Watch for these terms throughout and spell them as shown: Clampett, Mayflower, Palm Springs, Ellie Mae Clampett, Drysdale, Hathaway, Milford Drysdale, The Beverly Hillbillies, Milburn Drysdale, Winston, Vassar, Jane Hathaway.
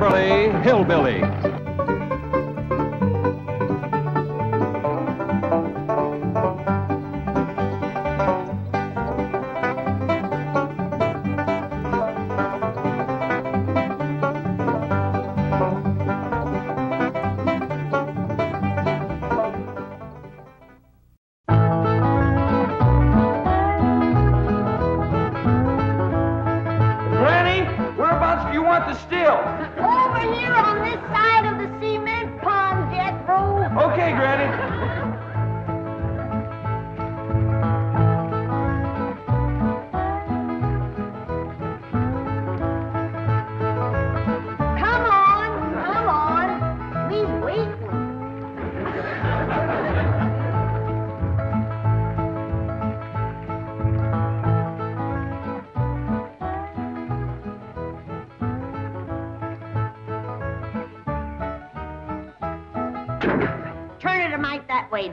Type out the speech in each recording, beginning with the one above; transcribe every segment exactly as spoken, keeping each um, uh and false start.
Beverly Hillbilly.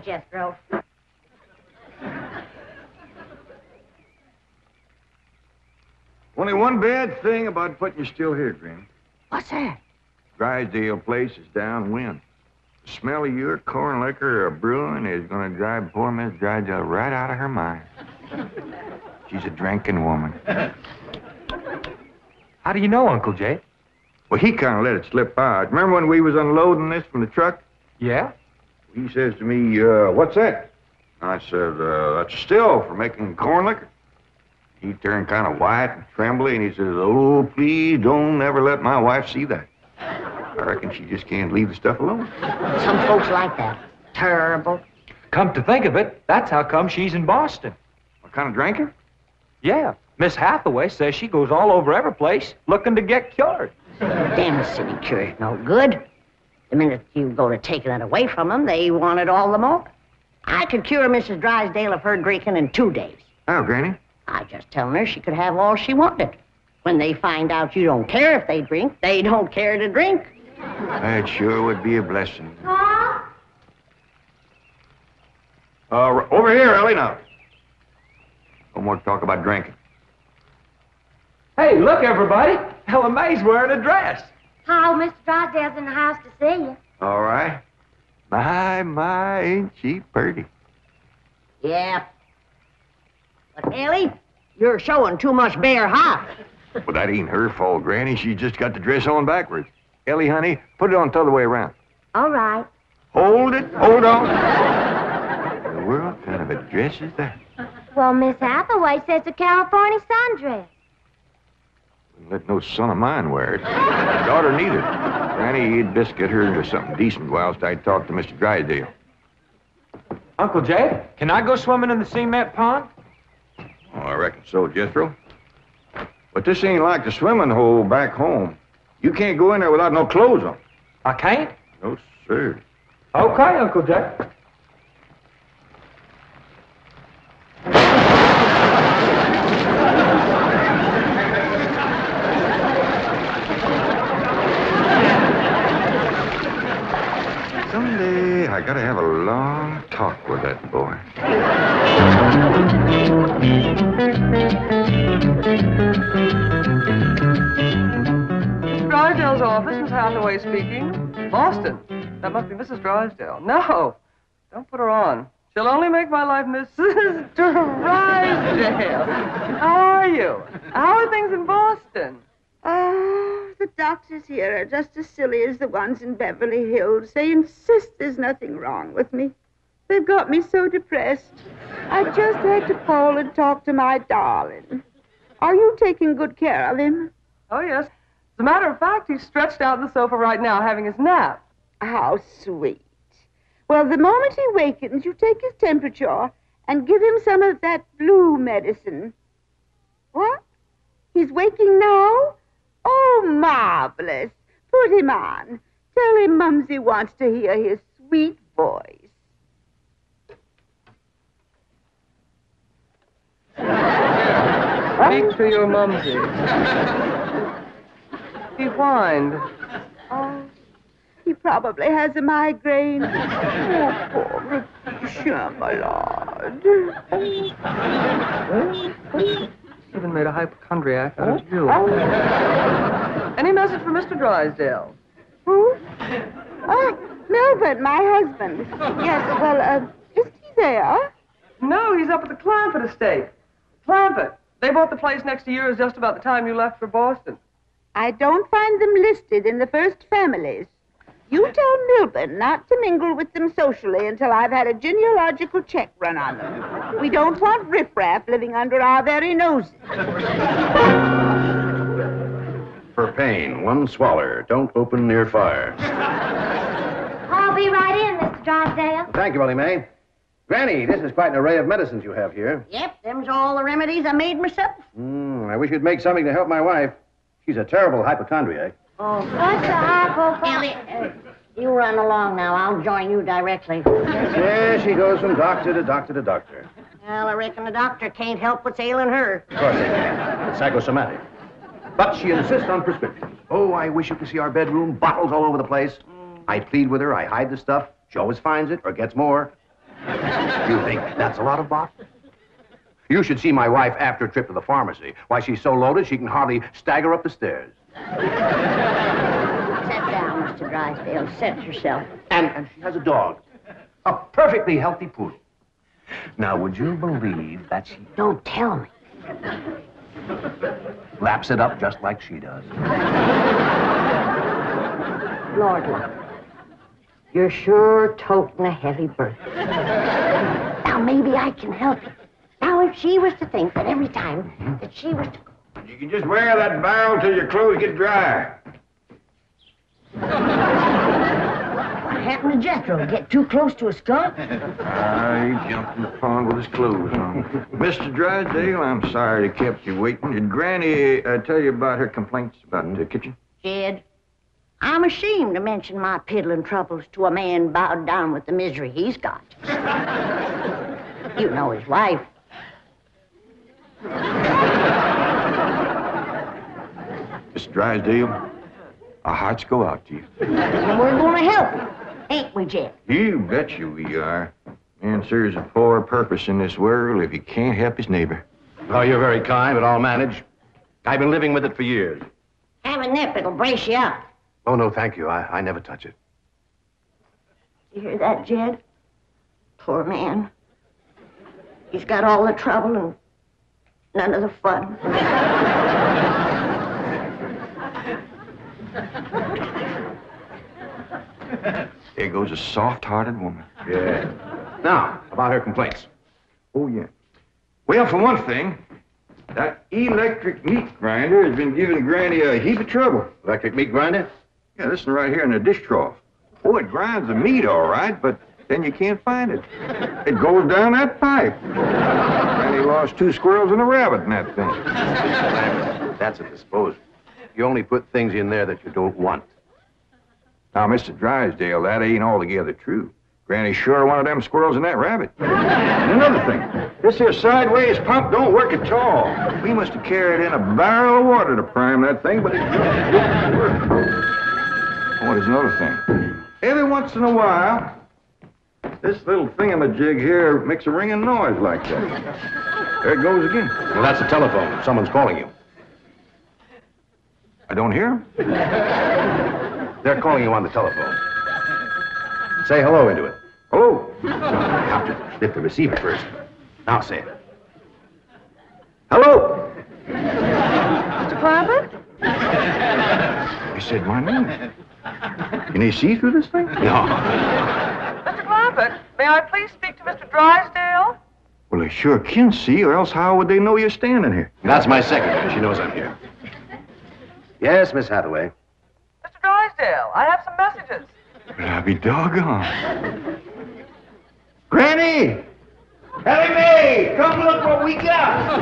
Jethro. Only one bad thing about putting you still here, Granny. What's that? Drysdale Place is downwind. The smell of your corn liquor or brewing is going to drive poor Miss Drysdale right out of her mind. She's a drinking woman. How do you know, Uncle Jay? Well, he kind of let it slip by. Remember when we was unloading this from the truck? Yeah. He says to me, uh, what's that? I said, uh, that's a still for making corn liquor. He turned kind of white and trembly, and he says, oh, please don't ever let my wife see that. I reckon she just can't leave the stuff alone. Some folks like that. Terrible. Come to think of it, that's how come she's in Boston. What kind of drinker? Yeah. Miss Hathaway says she goes all over every place looking to get cured. Damn, the city cure's no good. The minute you go to taking it away from them, they want it all the more. I could cure Missus Drysdale of her drinking in two days. Oh, Granny? I was just telling her she could have all she wanted. When they find out you don't care if they drink, they don't care to drink. That sure would be a blessing. Huh? Uh, over here, Ellie, now. No more talk about drinking. Hey, look, everybody. Ella May's wearing a dress. How Mister Drysdale's in the house to see you. All right. My, my, ain't she pretty? Yeah. But, Ellie, you're showing too much bare hide. Well, that ain't her fault, Granny. She just got the dress on backwards. Ellie, honey, put it on t'other way around. All right. Hold it. Hold on. In the world, kind of a dress is that? Well, Miss Hathaway says it's a California sundress. Let no son of mine wear it. My daughter neither. Granny, you'd best get her into something decent whilst I talk to Mister Drysdale. Uncle Jay, can I go swimming in the cement pond? Oh, I reckon so, Jethro. But this ain't like the swimming hole back home. You can't go in there without no clothes on. I can't? No, sir. Okay, Uncle Jay. I gotta have a long talk with that boy. Miss Drysdale's office, Miss Hathaway speaking. Boston. That must be Missus Drysdale. No, don't put her on. She'll only make my life Missus Drysdale. How are you? How are things in Boston? Oh, the doctors here are just as silly as the ones in Beverly Hills. They insist there's nothing wrong with me. They've got me so depressed. I just had to call and talk to my darling. Are you taking good care of him? Oh, yes. As a matter of fact, he's stretched out on the sofa right now having his nap. How sweet. Well, the moment he wakens, you take his temperature and give him some of that blue medicine. What? He's waking now? Oh, marvelous. Put him on. Tell him Mumsy wants to hear his sweet voice. Speak to your Mumsy. He whined. Oh, he probably has a migraine. Oh, poor Patricia, my lord. Even made a hypochondriac out of you. Oh. Any message for Mister Drysdale? Who? Oh, Milford, my husband. Yes, well, uh, is he there? No, he's up at the Clampett estate. Clampett. They bought the place next to yours just about the time you left for Boston. I don't find them listed in the first families. You tell Milburn not to mingle with them socially until I've had a genealogical check run on them. We don't want riffraff living under our very noses. For pain, one swaller. Don't open near fire. I'll be right in, Mister Drysdale. Thank you, Willie Mae. Granny, this is quite an array of medicines you have here. Yep, them's all the remedies I made myself. Mm, I wish you'd make something to help my wife. She's a terrible hypochondriac. Oh, what's a hypochondriac? Uh, you run along now. I'll join you directly. There she goes from doctor to doctor to doctor. Well, I reckon the doctor can't help what's ailing her. Of course he can. It's psychosomatic. But she insists on prescriptions. Oh, I wish you could see our bedroom. Bottles all over the place. Mm. I plead with her. I hide the stuff. She always finds it or gets more. You think that's a lot of bottles? You should see my wife after a trip to the pharmacy. Why, she's so loaded she can hardly stagger up the stairs. Sit down, Mister Drysdale. Set yourself. And, and she has a dog. A perfectly healthy poodle. Now, would you believe that she... Don't tell me. Laps it up just like she does. Lord love. You're sure toting a heavy burden. Now, maybe I can help you. Now, if she was to think that every time that she was to... You can just wear that barrel till your clothes get dry. What happened to Jethro? Get too close to a skunk? Ah, he jumped in the pond with his clothes on. Mister Drysdale, I'm sorry to kept you waiting. Did Granny uh, tell you about her complaints about the kitchen? She did. I'm ashamed to mention my piddling troubles to a man bowed down with the misery he's got. You know his wife. Mister Drysdale, our hearts go out to you. And we're going to help you, ain't we, Jeff? You bet you we are. Man serves a poor purpose in this world if he can't help his neighbor. Oh, you're very kind, but I'll manage. I've been living with it for years. Have a nip, it'll brace you up. Oh, no, thank you. I, I never touch it. You hear that, Jed? Poor man. He's got all the trouble and none of the fun. There goes a soft-hearted woman. Yeah. Now, about her complaints. Oh, yeah. Well, for one thing... that electric meat grinder has been giving Granny a heap of trouble. Electric meat grinder? Yeah, this one right here in the dish trough. Oh, it grinds the meat all right, but then you can't find it. It goes down that pipe. Granny lost two squirrels and a rabbit in that thing. That's a disposal. You only put things in there that you don't want. Now, Mister Drysdale, that ain't altogether true. Granny sure wanted them squirrels and that rabbit. And another thing, this here sideways pump don't work at all. We must have carried in a barrel of water to prime that thing, but it didn't work. Oh, there's another thing. Every once in a while, this little thingamajig here makes a ringing noise like that. There it goes again. Well, that's the telephone. Someone's calling you. I don't hear them. They're calling you on the telephone. Say hello into it. Hello. No, I have to lift the receiver first. Now say it. Hello. Mister Clampett? You said my name. Can you see through this thing? No. Mister Clampett, may I please speak to Mister Drysdale? Well, they sure can see, or else how would they know you're standing here? That's my secretary. She knows I'm here. Yes, Miss Hathaway. Mister Drysdale, I have some messages. Well, I'll be doggone. Granny! Ellie Mae! Come look what we got!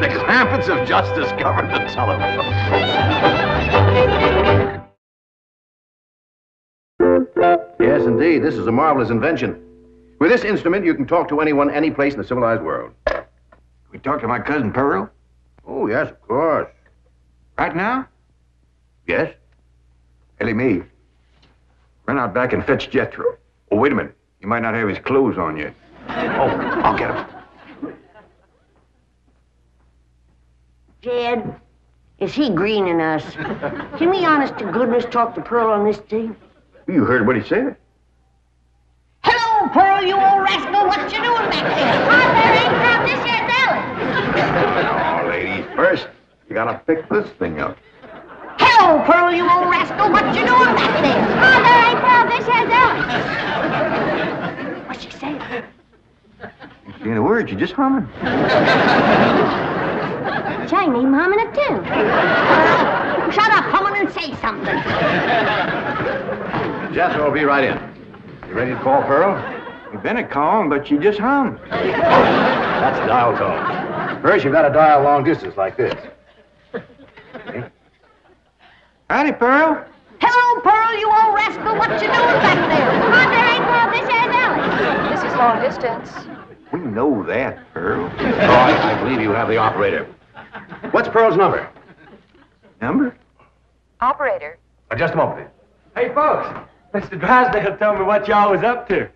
The Clampets have just discovered the telephone. Yes, indeed. This is a marvelous invention. With this instrument, you can talk to anyone, any place in the civilized world. Can we talk to my cousin Pearl? Oh, yes, of course. Right now? Yes. Ellie Mae. Run out back and fetch Jethro. Oh, wait a minute. He might not have his clothes on yet. Oh, I'll get him. Jed, Is he greening us? Can we honest to goodness talk to Pearl on this thing? You heard what he said. Hello, Pearl, you old rascal. What you doing back there? Hot there ain't from this here salad. No, ladies, first, you gotta pick this thing up. Hello, Pearl, you old rascal. What you doing back there? Hot there ain't from this here salad. What's she saying? She ain't a word. She just humming. Chinese humming it, too. Uh, shut up, humming, and say something. Jethro will be right in. You ready to call Pearl? You've been a calling, but she just hummed. Oh, that's a dial tone. First, you've got to dial long distance like this. Okay. Howdy, Pearl. Hello, Pearl, you old rascal. What you doing back there? Hot there ain't called this here valley. This is long distance. We know that, Pearl. Roy, I believe you have the operator. What's Pearl's number? Number? Operator. Oh, just a moment. Hey, folks. Mister Drysdale told me what y'all was up to.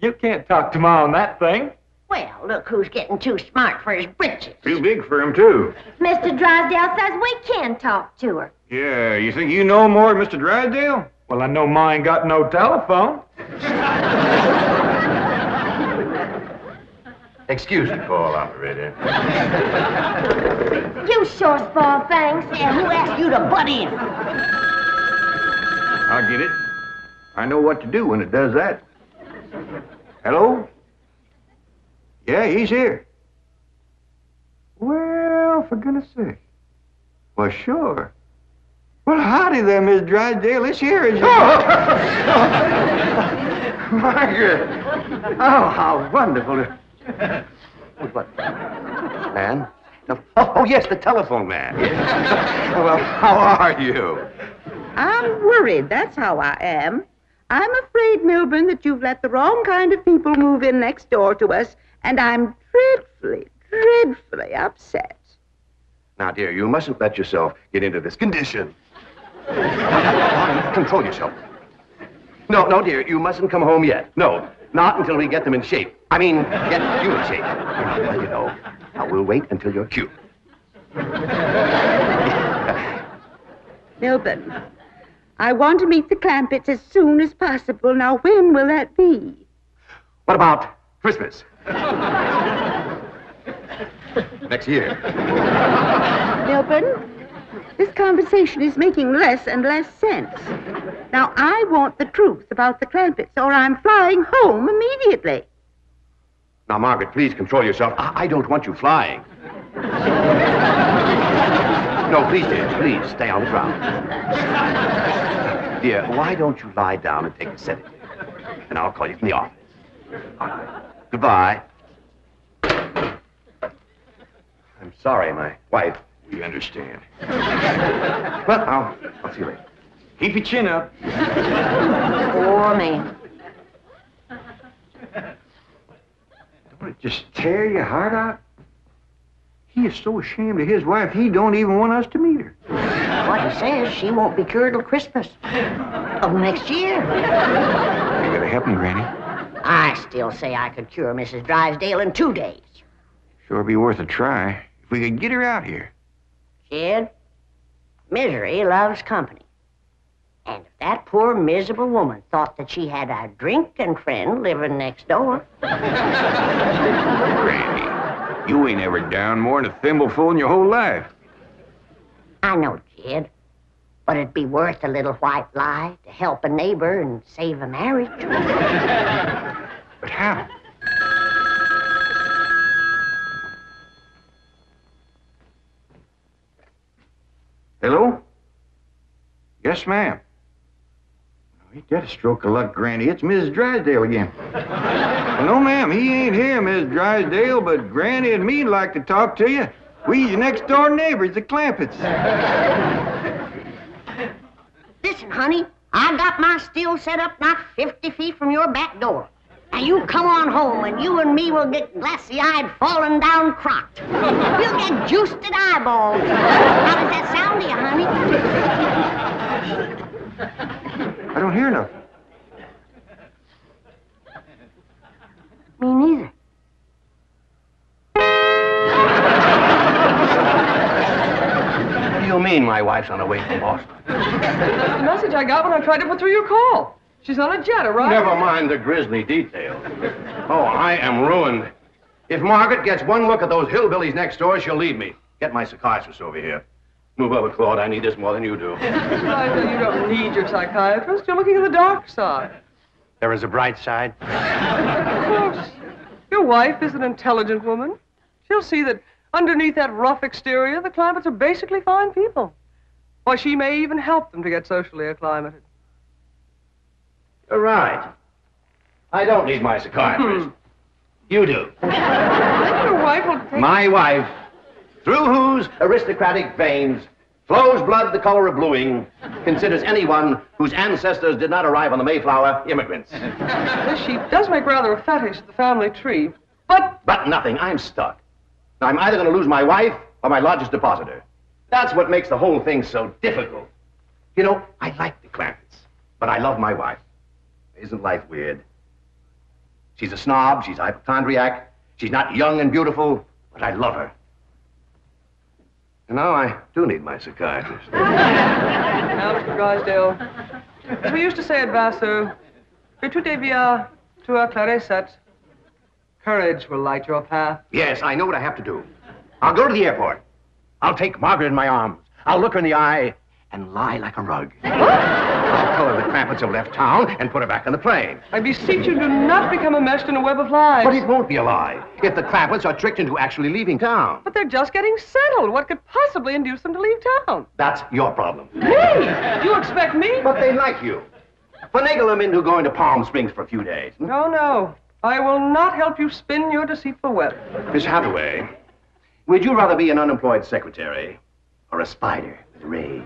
You can't talk to Ma on that thing. Well, look who's getting too smart for his britches. Too big for him, too. Mister Drysdale says we can talk to her. Yeah, you think you know more than Mister Drysdale? Well, I know Ma ain't got no telephone. Excuse me, call operator. You sure small things. Yeah, who asked you to butt in? I'll get it. I know what to do when it does that. Hello? Yeah, he's here. Well, for goodness sake. Well, sure. Well, howdy there, Miss Drysdale. This here is... Oh! Margaret! Oh, how wonderful... What? Man? No. Oh, oh, yes, the telephone man. Yes. Well, how are you? I'm worried, that's how I am. I'm afraid, Milburn, that you've let the wrong kind of people move in next door to us, and I'm dreadfully, dreadfully upset. Now, dear, you mustn't let yourself get into this condition. Control yourself. No, no, dear, you mustn't come home yet. No. Not until we get them in shape. I mean, get you in shape. Well, you know, I will wait until you're cute. Milburn, I want to meet the Clampetts as soon as possible. Now, when will that be? What about Christmas? Next year. Milburn? This conversation is making less and less sense. Now, I want the truth about the Clampetts, or I'm flying home immediately. Now, Margaret, please control yourself. I, I don't want you flying. No, please, dear, please, stay on the ground. Dear, why don't you lie down and take a sedative? And I'll call you from the office. All right. Goodbye. I'm sorry, my wife... You understand. Well, I'll, I'll see you later. Keep your chin up. Poor man. Don't it just tear your heart out? He is so ashamed of his wife, he don't even want us to meet her. What he says, she won't be cured till Christmas. Oh, next year. You gotta help me, Granny. I still say I could cure Missus Drysdale in two days. Sure be worth a try if we could get her out here. Kid, misery loves company. And if that poor, miserable woman thought that she had a drinking friend living next door... Granny, you ain't ever down more than a thimbleful in your whole life. I know, kid. But it'd be worth a little white lie to help a neighbor and save a marriage. But how? Hello? Yes, ma'am. Oh, ain't that a stroke of luck, Granny? It's Missus Drysdale again. Well, no, ma'am, he ain't here, Missus Drysdale, but Granny and me'd like to talk to you. We your next-door neighbors, the Clampetts. Listen, honey, I got my still set up not fifty feet from your back door. Now, you come on home, and you and me will get glassy-eyed, falling down crocked. We'll get juiced at eyeballs. How does that sound to you, honey? I don't hear nothing. Me neither. What do you mean my wife's on her way from Boston? The message I got when I tried to put through your call. She's on a jet, right? Never mind the grisly details. Oh, I am ruined. If Margaret gets one look at those hillbillies next door, she'll leave me. Get my psychiatrist over here. Move over, Claude. I need this more than you do. You don't need your psychiatrist. You're looking at the dark side. There is a bright side. Of course. Your wife is an intelligent woman. She'll see that underneath that rough exterior, the Clampetts are basically fine people. Why, she may even help them to get socially acclimated. You're right. I don't need my psychiatrist. Hmm. You do. Your wife will take... My wife, through whose aristocratic veins flows blood the color of bluing, considers anyone whose ancestors did not arrive on the Mayflower immigrants. She does make rather a fetish of the family tree, but... But nothing. I'm stuck. I'm either going to lose my wife or my largest depositor. That's what makes the whole thing so difficult. You know, I like the Clampetts, but I love my wife. Isn't life weird? She's a snob, she's a hypochondriac, she's not young and beautiful, but I love her. And now I do need my psychiatrist. Now, Mister Drysdale, as we used to say at Vassar, que tout devient, tu éclaircit. Courage will light your path. Yes, I know what I have to do. I'll go to the airport. I'll take Margaret in my arms. I'll look her in the eye and lie like a rug. What? I'll tell her the Clampetts have left town and put her back on the plane. I beseech you, do not become enmeshed in a web of lies. But it won't be a lie if the Clampetts are tricked into actually leaving town. But they're just getting settled. What could possibly induce them to leave town? That's your problem. Me? You expect me? But they like you. Finagle them into going to Palm Springs for a few days. No, no. I will not help you spin your deceitful web. Miss Hathaway, would you rather be an unemployed secretary or a spider with rage?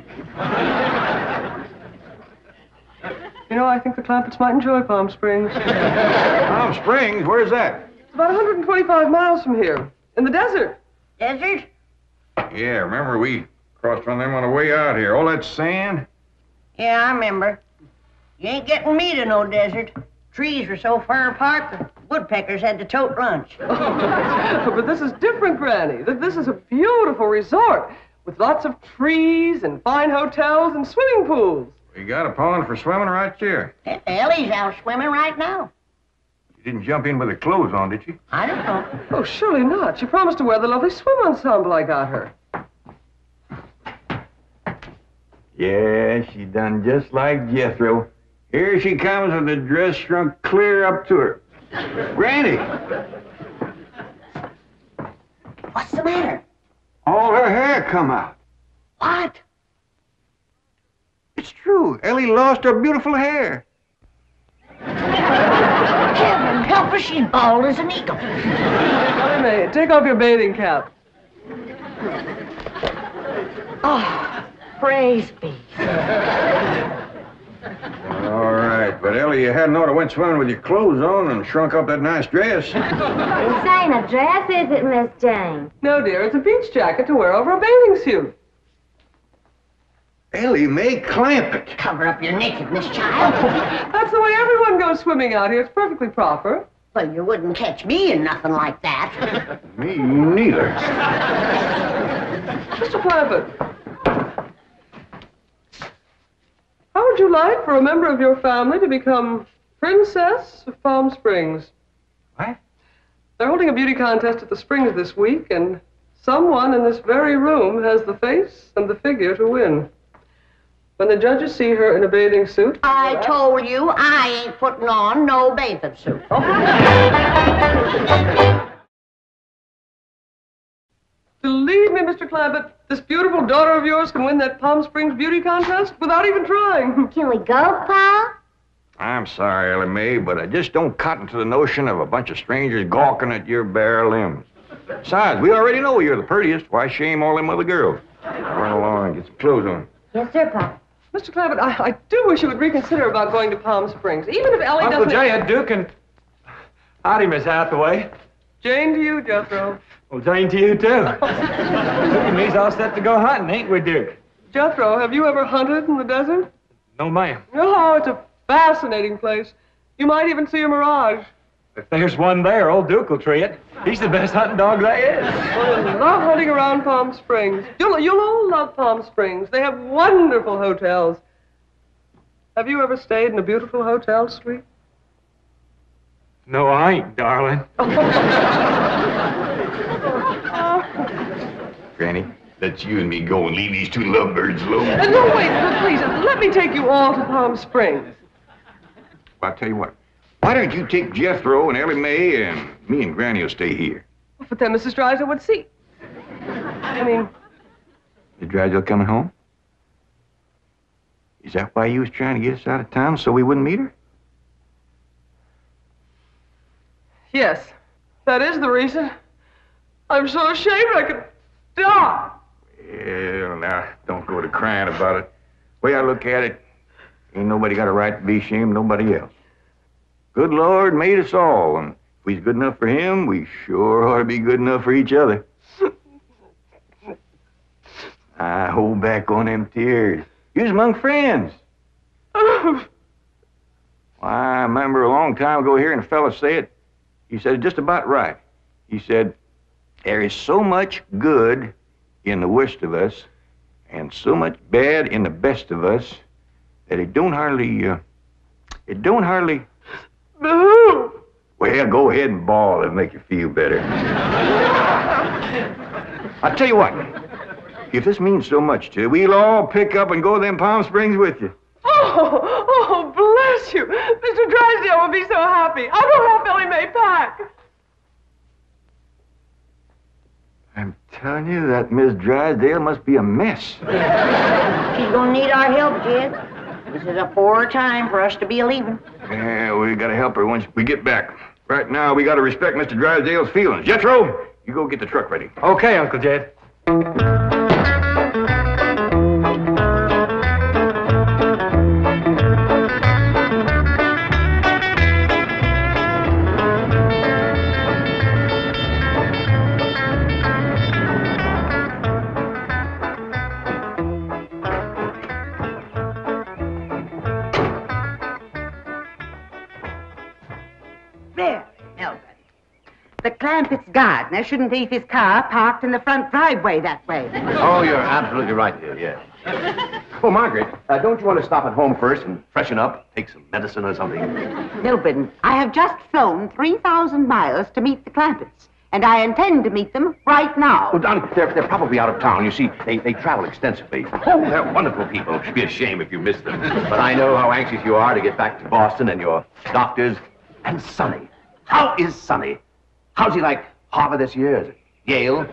You know, I think the Clampetts might enjoy Palm Springs. Palm Springs? Where's that? It's about one hundred twenty-five miles from here, in the desert. Desert? Yeah, remember we crossed one of them on the way out here. All that sand? Yeah, I remember. You ain't getting me to no desert. Trees were so far apart, the woodpeckers had to tote lunch. Oh, but this is different, Granny. This is a beautiful resort with lots of trees and fine hotels and swimming pools. We got a pond for swimming right here. Ellie's out swimming right now. You didn't jump in with her clothes on, did she? I don't know. Oh, surely not. She promised to wear the lovely swim ensemble I got her. Yeah, she done just like Jethro. Here she comes with the dress shrunk clear up to her. Granny! What's the matter? All her hair come out. What? It's true. Ellie lost her beautiful hair. Heaven help her, she's bald as an eagle. Wait a minute. Take off your bathing cap. Oh, praise be. All right, but Ellie, you hadn't ought to went swimming with your clothes on and shrunk up that nice dress. This ain't a dress, is it, Miss Jane? No, dear, it's a beach jacket to wear over a bathing suit. Ellie Mae Clampett. Cover up your nakedness, child. That's the way everyone goes swimming out here. It's perfectly proper. Well, you wouldn't catch me in nothing like that. Me neither. Mister Clampett. How would you like for a member of your family to become Princess of Palm Springs? What? They're holding a beauty contest at the Springs this week, and someone in this very room has the face and the figure to win. When the judges see her in a bathing suit... I told you I ain't putting on no bathing suit. Oh. Believe me, Mister Clampett, this beautiful daughter of yours can win that Palm Springs beauty contest without even trying. Can we go, Pa? I'm sorry, Ellie Mae, but I just don't cotton to the notion of a bunch of strangers gawking at your bare limbs. Besides, we already know you're the prettiest. Why shame all them other girls? Now run along and get some clothes on. Yes, sir, Pa. Mister Clampett, I, I do wish you would reconsider about going to Palm Springs, even if Ellie Uncle doesn't... Uncle Jay, I do can... Howdy, Miss Hathaway. Jane to you, Jethro. Well, Jane to you, too. Look, me's all set to go hunting, ain't we, Duke? Jethro, have you ever hunted in the desert? No, ma'am. No, oh, it's a fascinating place. You might even see a mirage. If there's one there, old Duke will tree it. He's the best hunting dog there is. Well, I love hunting around Palm Springs. You'll, you'll all love Palm Springs. They have wonderful hotels. Have you ever stayed in a beautiful hotel, sweet? No, I ain't, darling. Granny, let's you and me go and leave these two lovebirds alone. Uh, no, wait, no, please. Let me take you all to Palm Springs. Well, I'll tell you what. Why don't you take Jethro and Ellie Mae and me and Granny will stay here? But then Missus Drysdale would see. I mean... Is Drysdale coming home? Is that why you was trying to get us out of town so we wouldn't meet her? Yes. That is the reason. I'm so ashamed I could die. Well, now, don't go to crying about it. The way I look at it, ain't nobody got a right to be ashamed, nobody else. Good Lord made us all, and if we's good enough for him, we sure ought to be good enough for each other. I hold back on them tears. You's among friends. Oh. Well, I remember a long time ago hearing a fella say it. He said it just about right. He said, there is so much good in the worst of us and so much bad in the best of us that it don't hardly, uh, it don't hardly... No. Well, go ahead and bawl. It'll make you feel better. I'll tell you what. If this means so much to you, we'll all pick up and go to them Palm Springs with you. Oh, oh, bless you. Mister Drysdale will be so happy. I'll go help Ellie Mae pack. I'm telling you, that Miss Drysdale must be a mess. Yeah. She's gonna need our help, kid. This is a poor time for us to be leaving. Yeah, we gotta help her once we get back. Right now, we gotta respect Mister Drysdale's feelings. Jethro, you go get the truck ready. Okay, Uncle Jed. Clampett's gardener shouldn't leave his car parked in the front driveway that way. Oh, you're absolutely right, dear, yes. Oh, Margaret, uh, don't you want to stop at home first and freshen up? Take some medicine or something? Milburn, I have just flown three thousand miles to meet the Clampetts, and I intend to meet them right now. Well, Don, they're, they're probably out of town. You see, they, they travel extensively. Oh, they're wonderful people. It'd be a shame if you missed them. But I know how anxious you are to get back to Boston and your doctors. And Sonny. How is Sonny? How's he like Harvard this year? Is it Yale,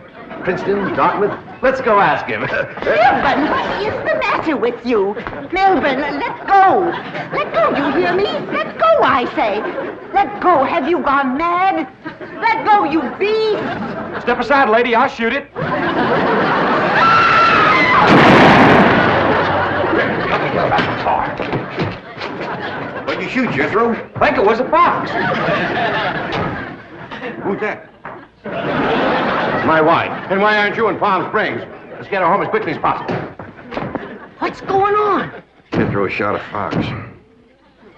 Princeton, Dartmouth? Let's go ask him. Milburn, what is the matter with you? Milburn, let go. Let go, you hear me? Let go, I say. Let go. Have you gone mad? Let go, you beast. Step aside, lady. I'll shoot it. What'd you shoot, Jethro? I think it was a fox. Who's that? My wife. And why aren't you in Palm Springs? Let's get her home as quickly as possible. What's going on? Jethro shot a fox.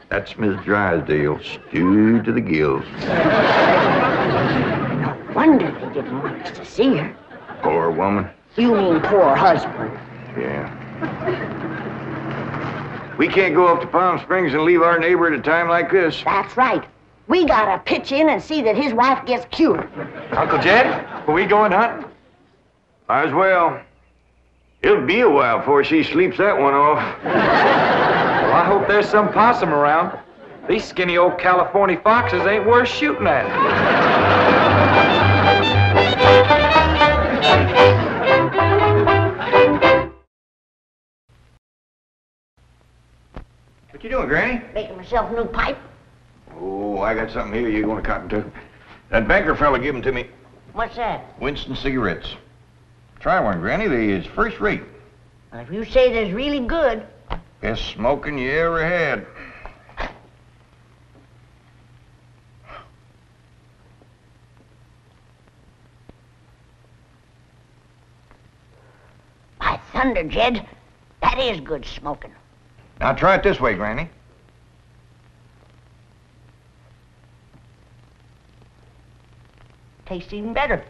That's Miss Drysdale, stewed to the gills. No wonder they didn't want us to see her. Poor woman. You mean poor husband. Yeah. We can't go up to Palm Springs and leave our neighbor at a time like this. That's right. We gotta pitch in and see that his wife gets cured. Uncle Jed, are we going hunting? Might as well. It'll be a while before she sleeps that one off. Well, I hope there's some possum around. These skinny old California foxes ain't worth shooting at. What you doing, Granny? Making myself a new pipe. Oh, I got something here you're going to cotton to. That banker fella gave them to me. What's that? Winston cigarettes. Try one, Granny. They is first rate. Well, if you say they're really good. Best smoking you ever had. By thunder, Jed, that is good smoking. Now try it this way, Granny. tastes even better.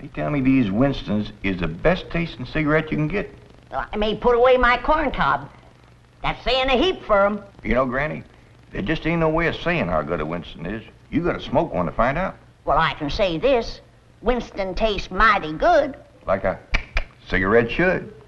You tell me these Winstons is the best tasting cigarette you can get. Well, I may put away my corn cob. That's saying a heap for them. You know, Granny, there just ain't no way of saying how good a Winston is. You gotta smoke one to find out. Well, I can say this. Winston tastes mighty good. Like a cigarette should.